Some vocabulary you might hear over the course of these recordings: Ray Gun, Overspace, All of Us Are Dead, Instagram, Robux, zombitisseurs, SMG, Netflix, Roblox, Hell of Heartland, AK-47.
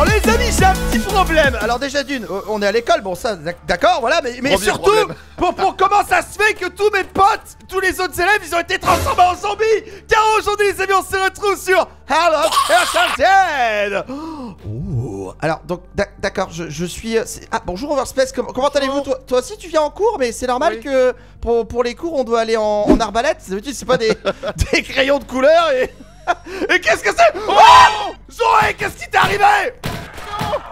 Alors les amis, j'ai un petit problème. Alors déjà d'une, on est à l'école, bon ça d'accord, voilà, mais surtout pour comment ça se fait que tous mes potes, tous les autres élèves, ils ont été transformés en zombies. Car aujourd'hui les amis, on se retrouve sur Hell of Heartland. Alors donc d'accord, je suis... Ah bonjour Overspace, comment allez-vous? Toi aussi tu viens en cours, mais c'est normal, oui. Que pour les cours on doit aller en arbalète. D'habitude c'est pas des crayons de couleur et... Et qu'est-ce que c'est? Oh Zoé, qu'est-ce qui t'est arrivé?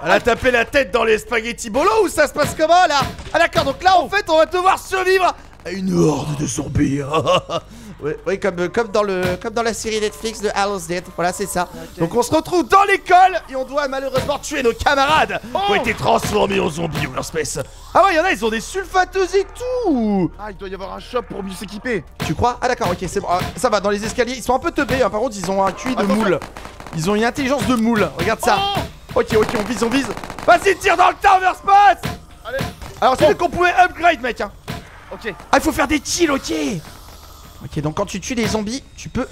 Elle a tapé la tête dans les spaghettis bolo ou ça se passe comment là? Ah d'accord, donc là en fait on va devoir survivre à une horde de zombies. Oui, comme dans la série Netflix de All of Us Are Dead. Voilà, c'est ça. Okay. Donc on se retrouve dans l'école et on doit malheureusement tuer nos camarades qui ont été transformés en zombies ou leur espèce. Ah ouais, il y en a, ils ont des sulfateuses et tout. Ah, il doit y avoir un shop pour mieux s'équiper. Tu crois? Ah d'accord, ok, c'est bon. Ah, ça va, dans les escaliers, ils sont un peu teubés. Hein. Par contre, ils ont un QI de moule. Ils ont une intelligence de moule. Regarde ça. Ok, on vise, on vise. Vas-y, tire dans le tas, Overspace. Allez. Alors, c'est qu'on pouvait upgrade, mec. Hein. Ok. Ah, il faut faire des chills, ok. Ok, donc quand tu tues des zombies, tu peux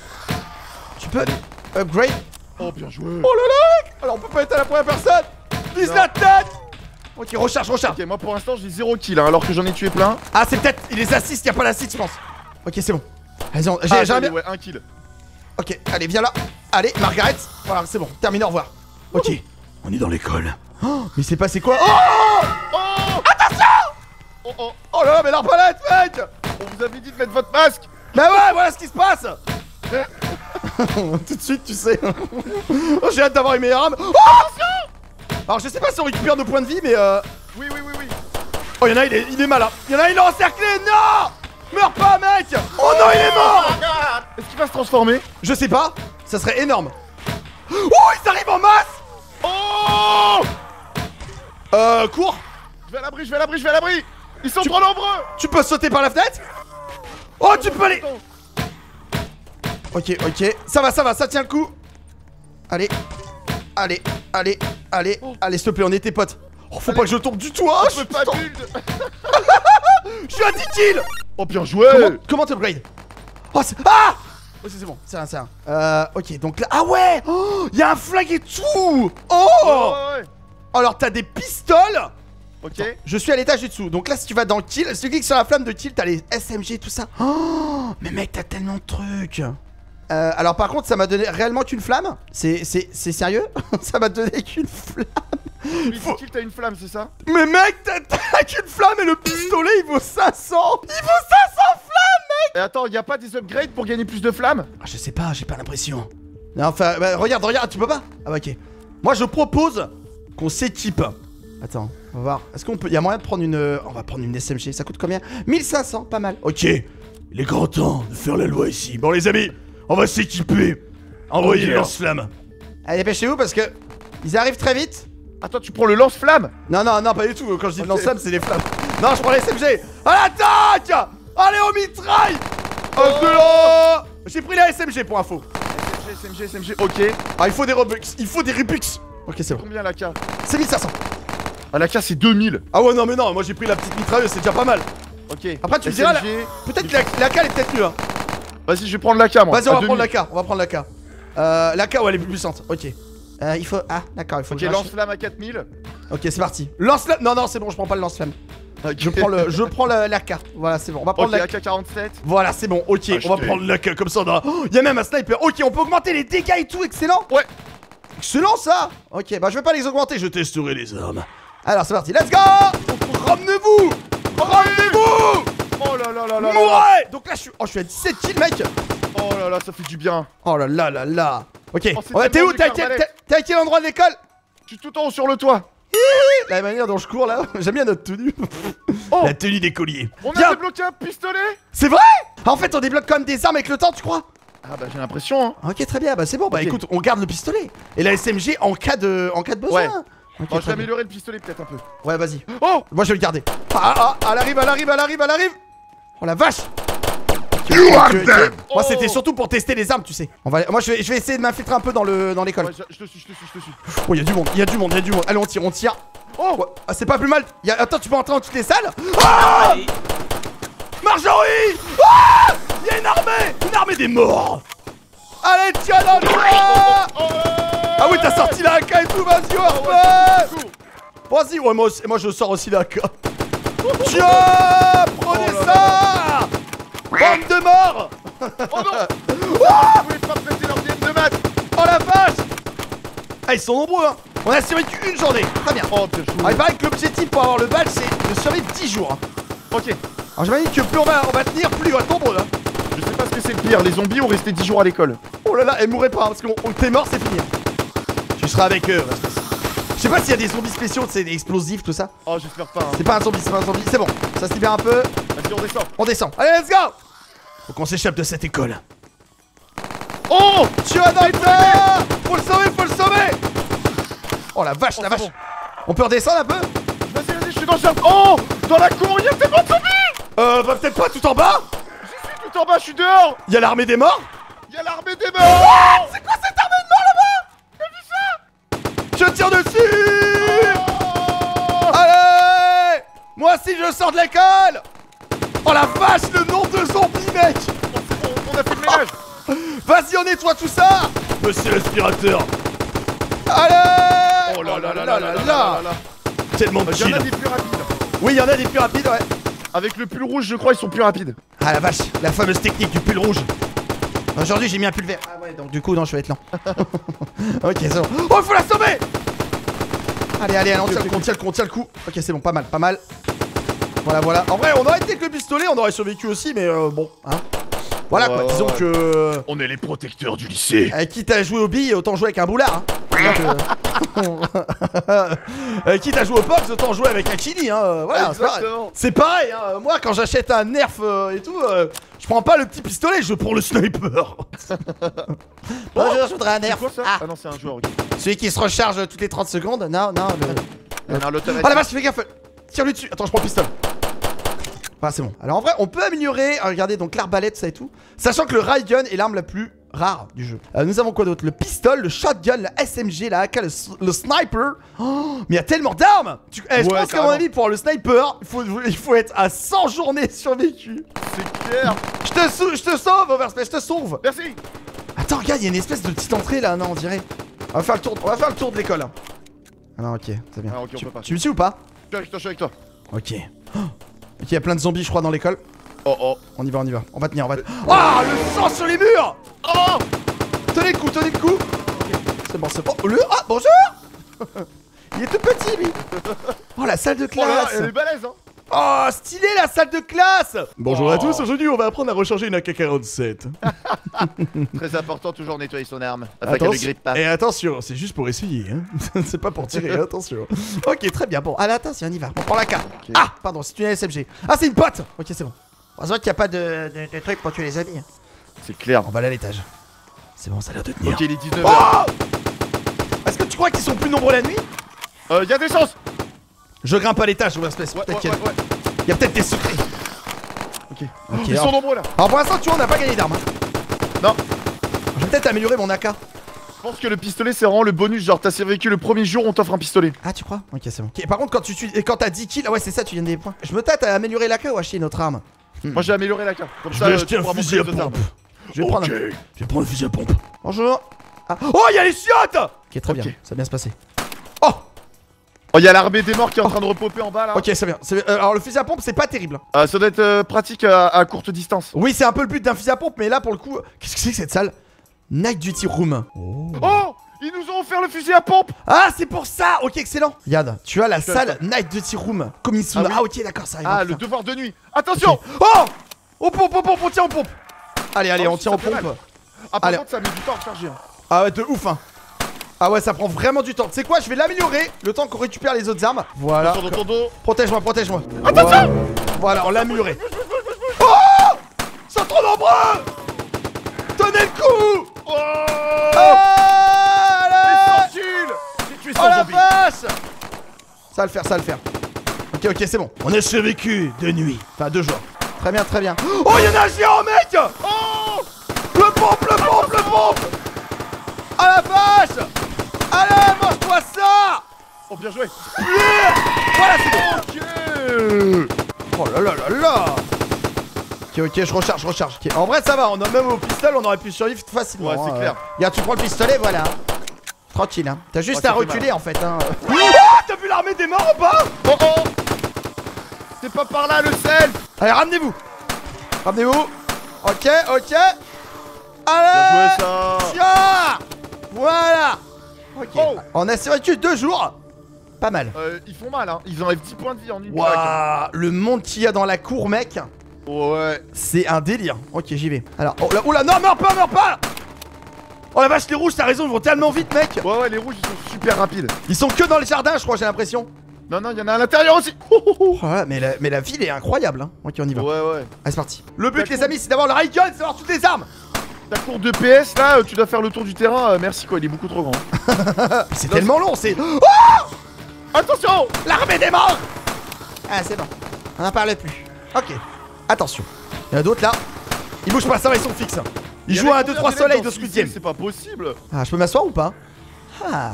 upgrade. Oh, bien joué. Oh là là. Alors on peut pas être à la première personne. Vise la tête. Ok, recharge. Ok, moi pour l'instant j'ai 0 kill hein, alors que j'en ai tué plein. Ah c'est peut-être, il les assiste, y'a pas l'assist je pense. Ok c'est bon. Vas-y, j'ai jamais... Ouais, un kill. Ok, allez viens là. Allez, Margaret. Voilà, c'est bon, termine, au revoir. Ok, on est dans l'école. Oh, mais c'est passé quoi? Oh attention. Oh là là, mais l'arbalète mec. On vous avait dit de mettre votre masque. Bah ouais, voilà ce qui se passe. Tout de suite, tu sais. J'ai hâte d'avoir une meilleure arme. Oh alors, je sais pas si on récupère nos points de vie, mais Oui. Oh, y'en a, il est malin. Y'en a, il est encerclé. Non, meurs pas, mec. Oh non, il est mort. Est-ce qu'il va se transformer? Je sais pas. Ça serait énorme. Oh, ils arrivent en masse. Oh cours. Je vais à l'abri. Ils sont trop nombreux. Tu peux sauter par la fenêtre. Oh, tu peux aller. Ok, ça va, ça tient le coup. Allez, s'il te plaît, on est tes potes. Oh, faut pas que je tombe du toit. Je peux pas build. Je suis à 10 kills. Oh, bien joué. Comment t'upgrade? Oh, c'est... Ah oh, c'est bon, c'est un. Ok, donc là... Ah ouais. Oh, y'a un flingue et tout. Ouais. Alors, t'as des pistoles. Ok. Je suis à l'étage du dessous. Donc là, si tu vas dans le kill, si tu cliques sur la flamme de kill, t'as les SMG, tout ça. Oh, mais mec, t'as tellement de trucs. Alors, par contre, ça m'a donné réellement qu'une flamme. C'est sérieux? Ça m'a donné qu'une flamme. Mais si kill, t'as une flamme, c'est ça? Mais mec, t'as qu'une flamme et le pistolet, il vaut 500. Il vaut 500 flammes, mec. Et attends, y a pas des upgrades pour gagner plus de flammes? Ah, je sais pas, j'ai pas l'impression. Enfin, bah, regarde, tu peux pas? Ah, bah, ok. Moi, je propose qu'on s'équipe. Attends, on va voir. Est-ce qu'on peut... Il y a moyen de prendre une... On va prendre une SMG, ça coûte combien? 1500, pas mal. Ok, il est grand temps de faire la loi ici. Bon les amis, on va s'équiper. Envoyez le lance-flamme. Allez, dépêchez-vous parce que ils arrivent très vite. Attends, tu prends le lance-flamme? Non, pas du tout. Quand je dis le lance-flamme, c'est les flammes. Non, je prends les SMG. À l'attaque! Allez, on mitraille. J'ai pris la SMG pour info. SMG, ok. Ah, il faut des Robux. Ok, c'est bon. Combien la K? C'est 1500. Ah la casse c'est 2000. Ah ouais non mais non, moi j'ai pris la petite mitrailleuse, c'est déjà pas mal. Ok. Après tu me diras, peut-être que la K elle est peut-être mieux hein. Vas-y je vais prendre la K moi. Vas-y on va prendre la K, la K ouais elle est plus puissante, ok. Il faut... Ah d'accord, il faut... Ok, lance-flamme à 4000. Ok c'est parti. Lance-flamme... Non c'est bon, je prends pas le lance-flamme. Okay. Je prends la K. Voilà c'est bon, on va prendre la AK-47. Voilà c'est bon, ok, on va prendre la K comme ça on a... Oh, y a même un sniper, ok on peut augmenter les dégâts et tout, excellent. Ouais. Excellent ça. Ok, bah je vais pas les augmenter, je testerai les armes. Alors c'est parti, let's go. Ramenez-vous. Oh là là là là. Ouais. Donc là je suis à 17 kills mec. Oh là là, ça fait du bien. Oh là là là là. Ok, t'es où? T'es à quel endroit de l'école? Je suis tout en haut sur le toit. La manière dont je cours là, j'aime bien notre tenue. La tenue des colliers. On a débloqué un pistolet. C'est vrai? En fait on débloque quand même des armes avec le temps, tu crois? Ah bah j'ai l'impression hein. Ok très bien, bah c'est bon, bah écoute, on garde le pistolet. Et la SMG en cas de besoin. Okay, je vais améliorer le pistolet peut-être un peu. Ouais vas-y. Oh moi je vais le garder. Elle arrive. Oh la vache. Moi c'était surtout pour tester les armes tu sais. Moi je vais essayer de m'infiltrer un peu dans l'école. Ouais, je te suis. Oh y'a du monde. Allez on tire. Oh ouais. Ah, c'est pas plus mal. Attends tu peux entrer dans toutes les salles. Ah Marjorie. Ah y'a une armée des morts. Allez tiens dans le... Ah oui, t'as sorti la AK et tout, vas-y, Orphan. Vas-y, ouais, moi je sors aussi la AK. Tiens, prenez ça. Bande de morts. Oh non. Vous voulez pas péter leur DM de match. Oh la vache. Ah, ils sont nombreux, hein. On a survécu une journée. Très bien. Oh, il paraît que l'objectif pour avoir le badge, c'est de survivre 10 jours. Ok. Alors j'imagine que plus on va tenir, plus on va être nombreux, hein. Je sais pas ce que c'est pire, les zombies ont resté 10 jours à l'école. Oh là là, elle mourrait pas, hein, parce que t'es mort, c'est fini. Tu seras avec eux. Je sais pas s'il y a des zombies spéciaux, c'est des explosifs, tout ça. Oh, j'espère pas. Hein. C'est pas un zombie, c'est pas un zombie. C'est bon, ça se libère un peu. Vas-y, on descend. On descend. Allez, let's go. Faut qu'on s'échappe de cette école. Oh, tu as dans les terres. Faut le sauver, faut le sauver. Oh la vache, oh, la vache. Bon. On peut redescendre un peu. Vas-y, vas-y, je suis dans le jardin. Oh, dans la cour, il y a tellement de zombies. Bah peut-être pas tout en bas. En bas, je suis dehors. Y'a l'armée des morts. Y'a l'armée des morts. C'est quoi cette armée de morts là-bas? T'as vu ça? Je tire dessus. Oh. Allez. Moi aussi je sors de l'école. Oh la vache, le nombre de zombies, mec. On a fait le ménage. Oh. Vas-y, on nettoie tout ça. Monsieur l'aspirateur. Allez. Oh là là là là là là. Tellement de chill. Y'en a des plus rapides. Oui, y'en a des plus rapides, ouais. Avec le pull rouge, je crois, ils sont plus rapides. Ah la vache, la fameuse technique du pull rouge. Aujourd'hui, j'ai mis un pull vert. Ah ouais, donc du coup, non, je vais être lent. Ok, c'est bon. Oh, faut la sauver. Allez, allez, allez, on tient le coup, on tient le coup, on tient le coup. Ok, c'est bon, pas mal, pas mal. Voilà, voilà. En vrai, on aurait été avec le pistolet, on aurait survécu aussi, mais bon, hein. Voilà quoi, disons que... On est les protecteurs du lycée. Quitte à jouer aux billes, autant jouer avec un boulard, hein. Quitte à jouer au box, autant jouer avec un chili, hein. Voilà, c'est pareil, hein. Moi quand j'achète un nerf et tout, je prends pas le petit pistolet, je prends le sniper. Bonjour, je voudrais un nerf. Ah non, c'est un joueur. Celui qui se recharge toutes les 30 secondes. Non, non, le... Oh la vache, fais gaffe. Tire-lui dessus. Attends, je prends le pistolet. Ah, c'est bon. Alors en vrai, on peut améliorer, regardez, donc l'arbalète, ça et tout. Sachant que le Ray Gun est l'arme la plus rare du jeu. Nous avons quoi d'autre? Le pistolet, le shotgun, la SMG, la AK, le sniper. Oh, mais il y a tellement d'armes. Je pense qu'à mon avis, pour le sniper, il faut être à 100 journées survécues. C'est clair. Je te sauve, Overspace, je te sauve. Merci. Attends, regarde, il y a une espèce de petite entrée là, non, on dirait. On va faire le tour, on va faire le tour de l'école. Hein. Ah non, ok, c'est bien. Ah, okay, tu me suis ou pas? Je suis avec toi. Ok. Oh. Ok, y a plein de zombies, je crois, dans l'école. Oh oh. On y va, on y va. On va tenir, on va. Ah, le sang sur les murs. Oh. Tenez le coup, tenez le coup. C'est bon, c'est bon. Oh, le... Ah, bonjour. Il est tout petit, lui. Oh, la salle de classe. Oh, elle est balèze, hein. Oh, stylé, la salle de classe. Bonjour à tous. Aujourd'hui, on va apprendre à recharger une AK-47. Très important, toujours nettoyer son arme. Afin qu'elle ne grippe pas. Et attention, c'est juste pour essayer, hein. C'est pas pour tirer, attention. Ok, très bien. Bon, allez, attention, on y va. On prend la carte. Okay. Ah, pardon, c'est une SMG. Ah, c'est une pote. Ok, c'est bon. Heureusement qu'il n'y a pas de truc pour tuer les amis. C'est clair. On va aller à l'étage. C'est bon, ça a l'air de tenir. Ok, les 19. Oh, est-ce que tu crois qu'ils sont plus nombreux la nuit? Y a des chances. Je grimpe à l'étage, Overspace. Il y a peut-être des secrets. Ok. Ils sont nombreux là. Alors pour l'instant, tu vois, on n'a pas gagné d'armes. Non. Je vais peut-être améliorer mon AK. Je pense que le pistolet, c'est vraiment le bonus. Genre, t'as survécu le premier jour, on t'offre un pistolet. Ah, tu crois? Ok, c'est bon. Okay, par contre, quand t'as 10 kills, ah ouais, c'est ça, tu gagnes des points. Je me tâte à améliorer l'AK ou acheter une autre arme. Moi, j'ai amélioré l'AK. Comme ça, je vais acheter un fusil à pompe. Je vais prendre le fusil à pompe. Bonjour. Oh, il y a les chiottes. Ok, très bien. Ça va bien se passer. Oh, y'a l'armée des morts qui est en train de repopper en bas là. Ok, c'est bien. Alors, le fusil à pompe, c'est pas terrible. Ça doit être pratique à courte distance. Oui, c'est un peu le but d'un fusil à pompe, mais là pour le coup. Qu'est-ce que c'est que cette salle? Night Duty Room. Oh, ils nous ont offert le fusil à pompe. Ah, c'est pour ça. Ok, excellent. Regarde, tu as la salle Night Duty Room. Commission. Ah, ok, d'accord, ça arrive. Ah, le devoir de nuit. Attention. Oh, on tient, on pompe. Allez, allez, on tient, on pompe. Ah, par contre, ça met du temps à recharger. Ah, ouais, de ouf, hein. Ah ouais, ça prend vraiment du temps. Tu sais quoi, je vais l'améliorer le temps qu'on récupère les autres armes. Voilà. Protège-moi, protège-moi. Attention. Voilà, on l'a amélioré. Oh, ils sont trop nombreux. Tenez le coup. Oh, allez. Oh la vache. Ça va le faire, ça va le faire. Ok, ok, c'est bon. On a survécu de nuit. Enfin, 2 jours. Très bien, très bien. Oh, il y en a un géant, mec. Oh, le pompe, le pompe, le pompe. Ah la vache. Allez, mange-toi ça. Oh, bien joué. Voilà, c'est bon. Oh là là là là. Ok, ok, je recharge, je recharge. Okay. En vrai, ça va, même au pistolet, on aurait pu survivre facilement. Ouais, c'est clair. Regarde, tu prends le pistolet, voilà. Tranquille, hein. T'as juste à reculer en fait, hein. Oh, t'as vu l'armée des morts ou pas? Oh oh. C'est pas par là le self. Allez, ramenez-vous. Ramenez-vous. Ok, ok. Allez. Bien joué ça. Tiens. Voilà. Ok. Oh. On a survécu 2 jours. Pas mal. Ils font mal, hein. Ils enlèvent 10 points de vie en une plaque. Waouh. Le monde qu'il y a dans la cour, mec. Ouais. C'est un délire. Ok, j'y vais. Alors, oh là, oh là, non, meurs pas, meurs pas. Oh la vache, les rouges, t'as raison, ils vont tellement vite, mec. Ouais, ouais, les rouges, ils sont super rapides. Ils sont que dans les jardins, je crois, j'ai l'impression. Non, non, il y en a à l'intérieur aussi. Oh, là, mais la ville est incroyable, hein. Ok, on y va. Ouais, ouais. Allez, c'est parti. Le but, les amis, c'est d'avoir le Ray Gun, c'est d'avoir toutes les armes. Ta cour de PS, là, tu dois faire le tour du terrain. Merci, quoi, il est beaucoup trop grand. C'est tellement long, c'est... Oh, attention, l'armée des morts. Ah, c'est bon. On n'en parle plus. Ok. Attention. Il y en a d'autres, là. Ils bougent pas, ça, ils sont fixes. Il joue à 2-3 soleils de ce huitième. C'est pas possible. Ah, je peux m'asseoir ou pas? Ah.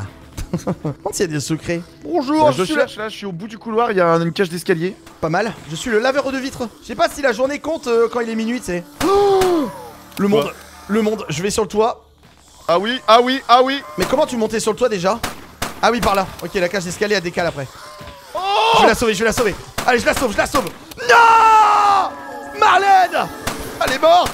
Quand il y a des secrets. Bonjour, là, je suis au bout du couloir, il y a une cage d'escalier. Pas mal, je suis le laveur de vitres. Je sais pas si la journée compte quand il est minuit, tu sais. Oh, le monde, ouais. Le monde, je vais sur le toit. Ah oui, ah oui, ah oui. Mais comment tu montais sur le toit déjà? Ah oui, par là. Ok, la cage d'escalier a décale après. Oh, je vais la sauver, je vais la sauver. Allez, je la sauve, je la sauve. Non, Marlène, elle est morte.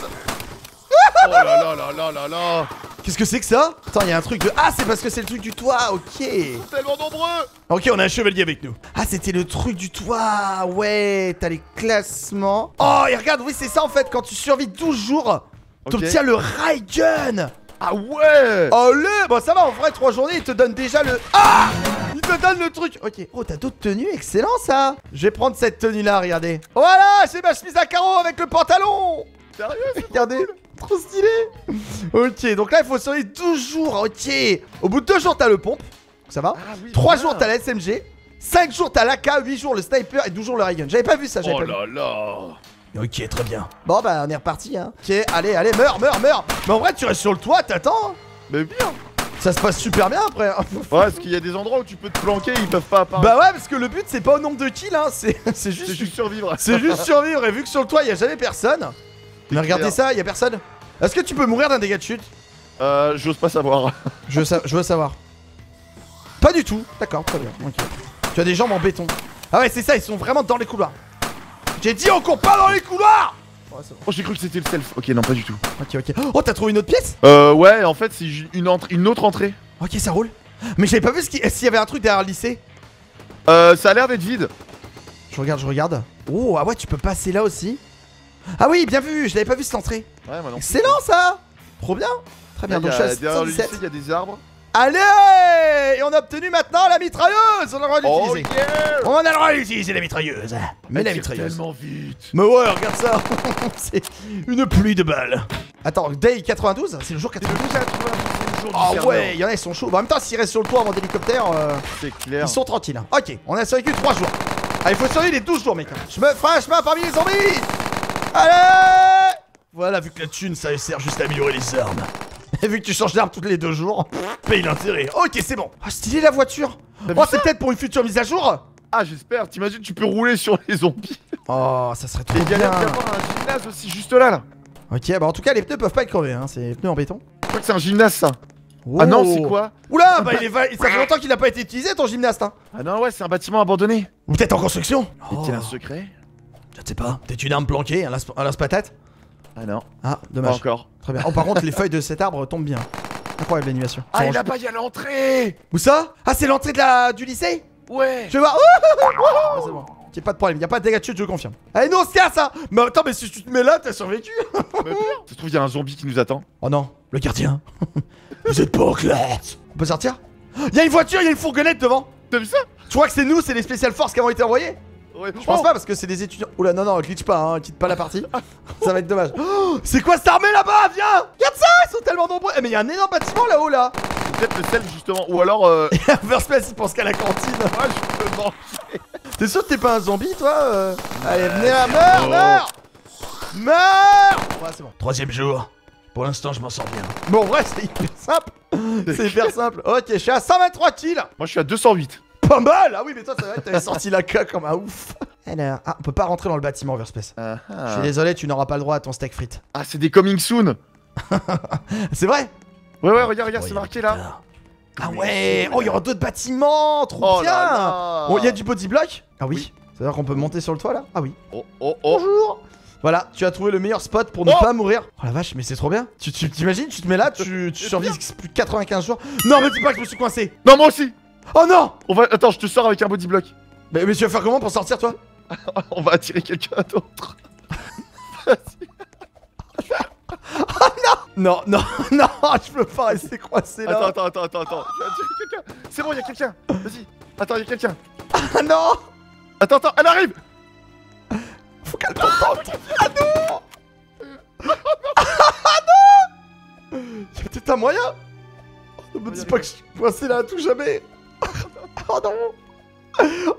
Oh là là là là là là. Qu'est-ce que c'est que ça? Attends, il y a un truc de... Ah, c'est parce que c'est le truc du toit, ok. Ils sont tellement nombreux. Ok, on a un chevalier avec nous. Ah, c'était le truc du toit, ouais, t'as les classements. Oh, et regarde, oui, c'est ça en fait, quand tu survis 12 jours, okay, t'obtiens le Ray Gun. Ah ouais. Oh le... Bon, ça va, en vrai, 3 journées, ils te donnent déjà le... Ah, ils te donnent le truc. Ok. Oh, t'as d'autres tenues, excellent ça. Je vais prendre cette tenue-là, regardez. Voilà, j'ai ma chemise à carreaux avec le pantalon. Sérieux? Regardez. Trop stylé. Ok, donc là il faut survivre 12 jours, ok. Au bout de 2 jours t'as le pompe, ça va, ah, oui, 3 jours t'as la SMG, 5 jours t'as l'AK, 8 jours le sniper et 12 jours le Ray Gun. J'avais pas vu ça, j'avais pas vu. Oh là là. Ok, très bien. Bon bah on est reparti, hein. Ok, allez, allez, meurs, meurs, meurs. Mais en vrai tu restes sur le toit, t'attends. Mais bien. Ça se passe super bien après. Ouais, parce qu'il y a des endroits où tu peux te planquer, ils peuvent pas apparaître. Bah ouais, parce que le but c'est pas au nombre de kills, hein. C'est juste survivre. C'est juste survivre et vu que sur le toit il y a jamais personne. Mais regardez ça, y'a personne. Est-ce que tu peux mourir d'un dégât de chute? J'ose pas savoir. Je veux savoir. Pas du tout. D'accord, très bien. Okay. Tu as des jambes en béton. Ah ouais, c'est ça, ils sont vraiment dans les couloirs. J'ai dit on court pas dans les couloirs. Ouais, bon. Oh, j'ai cru que c'était le self. Ok, non, pas du tout. Ok, ok. Oh, t'as trouvé une autre pièce? Ouais, en fait, c'est une autre entrée. Ok, ça roule. Mais j'avais pas vu s'il y avait un truc derrière le lycée. Ça a l'air d'être vide. Je regarde, je regarde. Oh, ah ouais, tu peux passer là aussi. Ah oui, bien vu, je l'avais pas vu cette entrée. Ouais, moi non. Excellent ça. Trop bien. Très bien, donc je suis à 77. Il y a des arbres. Allez. Et on a obtenu maintenant la mitrailleuse. On a le droit d'utiliser. Oh, yeah. On a le droit d'utiliser la mitrailleuse. Mais la mitrailleuse tellement vite. Mais ouais, regarde ça. C'est une pluie de balles. Attends, day 92. C'est le jour 92. Ah ouais, il y en a, ils sont chauds. Bon, en même temps, s'ils restent sur le toit avant d'hélicoptère, c'est clair. Ils sont tranquilles. Ok, on a survécu 3 jours. Ah, il faut survivre les 12 jours, mec. Je me ferai un chemin parmi les zombies. Allez! Voilà, vu que la thune, ça sert juste à améliorer les armes. Et vu que tu changes d'arme toutes les 2 jours, paye l'intérêt. Ok, c'est bon. Ah, stylé la voiture. Oh, c'est peut-être pour une future mise à jour. Ah, j'espère. T'imagines, tu peux rouler sur les zombies. Oh, ça serait trop bien. Il y a l'air d'avoir un gymnase aussi, juste là, là. Ok, bah en tout cas, les pneus peuvent pas être crevés, hein. C'est les pneus en béton. Je crois que c'est un gymnase, ça. Oh. Ah non, c'est quoi? Oula, bah ça fait longtemps qu'il n'a pas été utilisé, ton gymnase, hein. Ah non, ouais, c'est un bâtiment abandonné. Ou peut-être en construction. Est-il un secret? Je sais pas, peut-être une arme planquée, un lance-patate. Ah non. Ah, dommage. Pas encore. Très bien. Oh, par contre, les feuilles de cet arbre tombent bien. Incroyable l'animation. Ah, et là-bas, il y a l'entrée. Où ça? Ah, c'est l'entrée du lycée? Ouais. Je vais voir. Ah, c'est bon. Ok, pas de problème, il n'y a pas de dégâts de chute, je confirme. Allez, nous, on se casse, hein. Mais attends, mais si tu te mets là, t'as survécu. Tu trouves, il y a un zombie qui nous attend. Oh non, le gardien. Vous êtes pas en classe. On peut sortir? Il y a une voiture, il y a une fourgonnette devant. T'as vu ça? Tu crois que c'est nous, c'est les spéciales forces qui avons été envoyées? Ouais. Je pense pas parce que c'est des étudiants. Oula, non, non, glitch pas, hein, quitte pas la partie. Ça va être dommage. Oh, c'est quoi cette armée là-bas? Viens, regarde ça, ils sont tellement nombreux. Eh, mais il y a un énorme bâtiment là-haut là. Peut-être le sel justement, ou alors. Overspace, il pense qu'à la cantine. Ouais, je peux manger. T'es sûr que t'es pas un zombie toi? Allez, venez là, meurs, meurs, meurs. Ouais, c'est bon. 3e jour. Pour l'instant, je m'en sors bien. Bon, en vrai, c'est hyper simple. C'est hyper simple. Ok, je suis à 123 kills. Moi, je suis à 208. Pas mal. Ah oui, mais toi, ça va être, t'avais sorti la K comme un ouf. Alors, ah, on peut pas rentrer dans le bâtiment, Overspace. Je suis désolé, tu n'auras pas le droit à ton steak frites. Ah, c'est des coming soon. C'est vrai. Ouais, ouais, regarde, regarde, c'est marqué là. Ah ouais. Oh, il y aura d'autres bâtiments. Trop bien. Oh, il y a du body block. Ah oui. C'est-à-dire qu'on peut monter sur le toit là. Ah oui. Oh oh oh. Bonjour. Voilà, tu as trouvé le meilleur spot pour ne pas mourir. Oh la vache, mais c'est trop bien. Tu t'imagines, tu te mets là, tu survives plus de 95 jours. Non, mais dis pas que je me suis coincé. Non, moi aussi. Oh non. On va... Attends, je te sors avec un body block. Mais tu vas faire comment pour sortir, toi? On va attirer quelqu'un d'autre. Vas-y. Oh non. Non, non, non, je peux pas rester coincé là. Attends. Je vais attirer quelqu'un. C'est bon, y'a quelqu'un. Vas-y. Attends, y'a quelqu'un. Ah non. Attends, elle arrive. Faut qu'elle t'entende. Ah non. Ah non. Y'a peut-être un moyen. Ne me dis pas que je suis coincé là à tout jamais. Oh non. Oh non.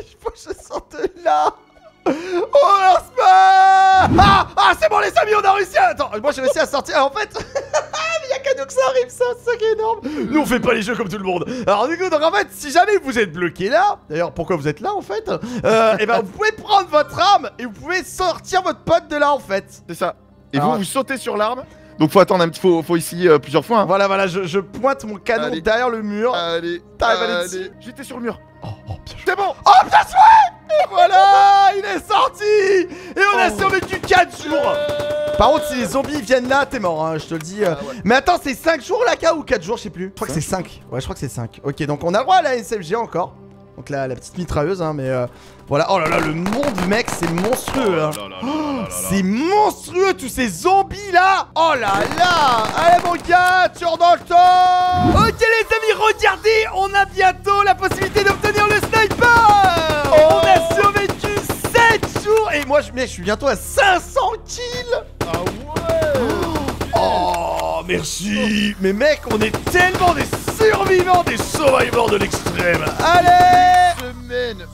Il faut que je sorte de là. Oh l'Orspa. Ah c'est bon les amis, on a réussi à... Attends, moi j'ai réussi à sortir, en fait. Mais y'a qu'à nous que ça arrive, ça, c'est ça qui est énorme. Nous on fait pas les jeux comme tout le monde. Alors du coup, donc en fait, si jamais vous êtes bloqué là... D'ailleurs, pourquoi vous êtes là en fait? Et ben vous pouvez prendre votre arme et vous pouvez sortir votre pote de là en fait. C'est ça. Et alors, vous sautez sur l'arme. Donc faut attendre un petit... Faut essayer plusieurs fois hein. Voilà, voilà, je pointe mon canon derrière le mur. Allez, allez. J'étais sur le mur. Oh, c'est bon. Oh bien joué. Et voilà, il est sorti. Et on a survécu 4 jours. Par contre, si les zombies viennent là, t'es mort, hein, je te le dis. Mais attends, c'est 5 jours la K ou 4 jours, je sais plus. Je crois que c'est 5. Ouais, je crois que c'est 5. Ok, donc on a le droit à la SMG encore. Donc la petite mitrailleuse, hein, mais voilà. Oh là là, le monde, mec, c'est monstrueux. Hein. Oh, c'est monstrueux, tous ces zombies là. Oh là là. Allez, mon gars, tu rentres dans le temps. Ok, les amis, regardez, on a bientôt la possibilité d'obtenir le sniper. On a survécu 7 jours. Et moi, je suis bientôt à 500 kills. Ah ouais. Oh, merci. Mais mec, on est tellement des survivants, des survivors de l'extrême. Allez. Une semaine.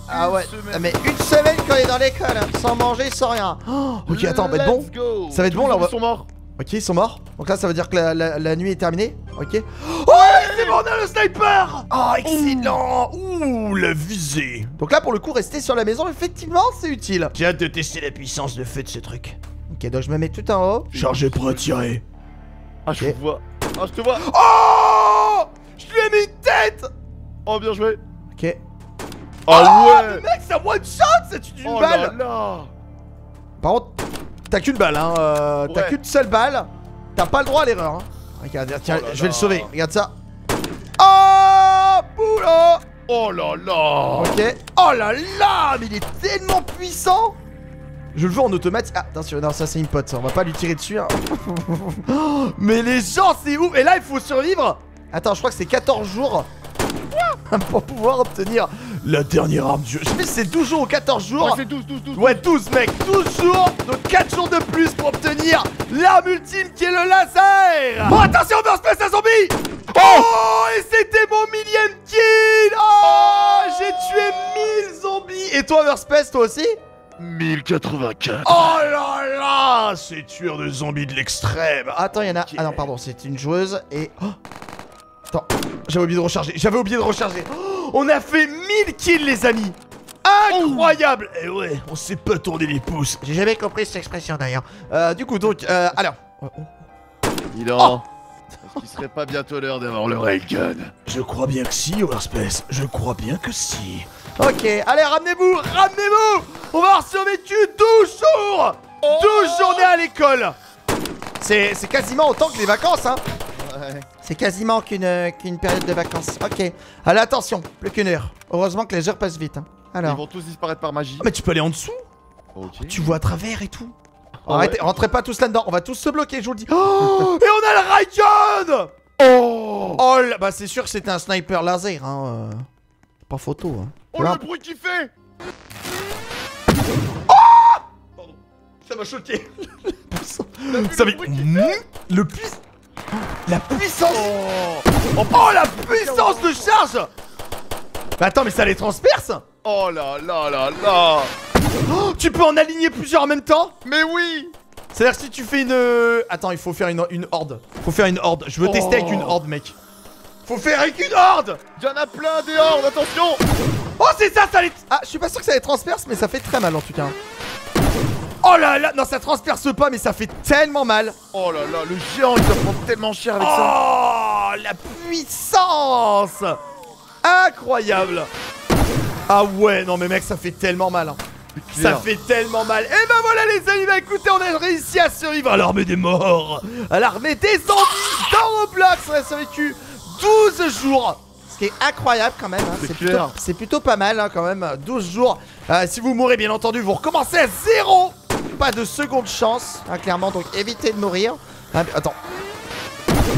Mais une semaine quand il est dans l'école, hein, sans manger, sans rien. Oh, ok, attends, on va être bon. Ça va être bon là. Ils sont morts. Ok, ils sont morts. Donc là, ça veut dire que la nuit est terminée. Ok. Oh, c'est bon, on a le sniper. Oh, excellent. Ouh, la visée. Donc là, pour le coup, rester sur la maison, effectivement, c'est utile. J'ai hâte de tester la puissance de feu de ce truc. Ok, donc je me mets tout en haut. Chargé, prêt à tirer. Ah, je te vois. Ah, je te vois. Oh, je lui ai mis une tête. Oh, bien joué. Ok. Oh, ouais. Mais mec, c'est un one shot, c'est une balle. Là, là. Par contre, t'as qu'une balle, hein. T'as qu'une seule balle. T'as pas le droit à l'erreur, hein. Regarde, tiens, je vais le sauver. Regarde ça. Oh, boulot. Oh là là. Ok. Oh là là. Mais il est tellement puissant. Je le veux en automatique. Ah, attention, non, ça c'est une pote, ça. On va pas lui tirer dessus. Hein. Mais les gens, c'est ouf. Et là, il faut survivre. Attends, je crois que c'est 14 jours pour pouvoir obtenir la dernière arme du jeu. Je sais plus si c'est 12 jours ou 14 jours. Ouais, c'est 12. Ouais, 12, mec. 12 jours. Donc 4 jours de plus pour obtenir l'arme ultime qui est le laser. Bon, attention, Overspace, un zombie. Oh, et c'était mon 1000e kill. Oh, j'ai tué 1000 zombies. Et toi, Overspace, toi aussi? 1084. Oh là là, ces tueurs de zombies de l'extrême. Attends, il y en a... Ah non, pardon, c'est une joueuse et... Oh attends, j'avais oublié de recharger. Oh, on a fait 1000 kills, les amis. Incroyable. Eh ouais, on s'est pas tourné les pouces. J'ai jamais compris cette expression, d'ailleurs. Du coup, donc... alors... Milan, est-ce qu'il serait pas bientôt l'heure d'avoir le Ray Gun? Je crois bien que si, Overspace. Je crois bien que si. Ok, allez, ramenez-vous. On va avoir survécu 12 jours 12 journées à l'école. C'est quasiment autant que les vacances, hein. Ouais. C'est quasiment qu'une période de vacances. Ok, allez, attention, plus qu'une heure. Heureusement que les heures passent vite, hein. Alors... Ils vont tous disparaître par magie. Ah, mais tu peux aller en dessous. Okay. Tu vois à travers et tout. Arrêtez, rentrez pas tous là-dedans, on va tous se bloquer, je vous le dis. Oh. Et on a le Ray Gun. Oh là, bah c'est sûr que c'était un sniper laser, hein. Pas photo, hein. Oh le bruit qu'il fait. Oh pardon, ça m'a choqué. La puissance. Oh la puissance de charge. Bah attends, mais ça les transperce. Oh là là là là. Oh, tu peux en aligner plusieurs en même temps. Mais oui. C'est-à-dire si tu fais une... Attends, il faut faire une horde. Je veux tester avec une horde, mec. Faut faire avec une horde. Y'en a plein des hordes, attention. Oh c'est ça, ça les... Ah, je suis pas sûr que ça les transperce, mais ça fait très mal en tout cas. Oh là là, non ça transperce pas mais ça fait tellement mal. Oh là là, le géant il doit prendre tellement cher avec ça. Oh la puissance. Incroyable. Ah ouais, non mais mec ça fait tellement mal hein. Ça fait tellement mal. Et ben voilà les amis, bah écoutez, on a réussi à survivre à l'armée des morts, à l'armée des zombies dans Roblox. On a survécu 12 jours, ce qui est incroyable quand même hein. C'est plutôt pas mal hein, quand même, 12 jours. Si vous mourrez bien entendu, vous recommencez à zéro. Pas de seconde chance hein, clairement, donc évitez de mourir hein, attends.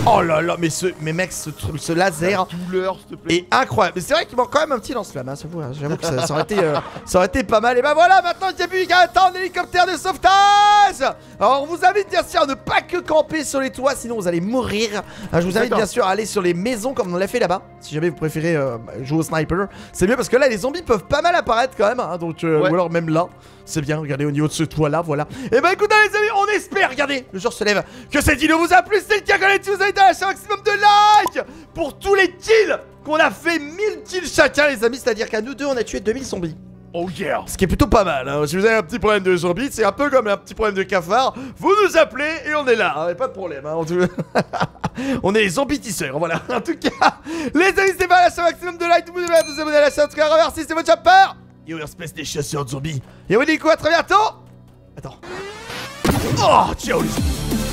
Oh là là, mais mec, ce laser douleur, est incroyable. Mais c'est vrai qu'il manque quand même un petit lance-flamme, hein, j'avoue que ça aurait été, ça aurait été pas mal. Et bah ben voilà, maintenant il y a plus qu'à attendre l'hélicoptère de sauvetage. Alors on vous invite bien sûr à ne pas que camper sur les toits, sinon vous allez mourir. Je vous invite bien sûr à aller sur les maisons comme on l'a fait là-bas. Si jamais vous préférez jouer au sniper, c'est mieux parce que là les zombies peuvent pas mal apparaître quand même, hein, donc, ouais. Ou alors même là. C'est bien, regardez au niveau de ce toit là, voilà. Et bah écoutez les amis, on espère, regardez, le jour se lève, que cette vidéo vous a plu. C'est le cas, si vous avez été à la chaîne, maximum de likes pour tous les kills qu'on a fait, 1000 kills chacun les amis, c'est à dire qu'à nous deux on a tué 2000 zombies. Oh yeah. Ce qui est plutôt pas mal hein. Si vous avez un petit problème de zombies, c'est un peu comme un petit problème de cafard, vous nous appelez et on est là hein. Pas de problème hein. On est les zombitisseurs, voilà. En tout cas les amis, c'est pas la chaîne, maximum de likes, vous abonner à la chaîne. En tout cas merci, c'est votre chapeur et Overspace des chasseurs de zombies. Et on dit quoi, à très bientôt. Attends. Oh ciao les...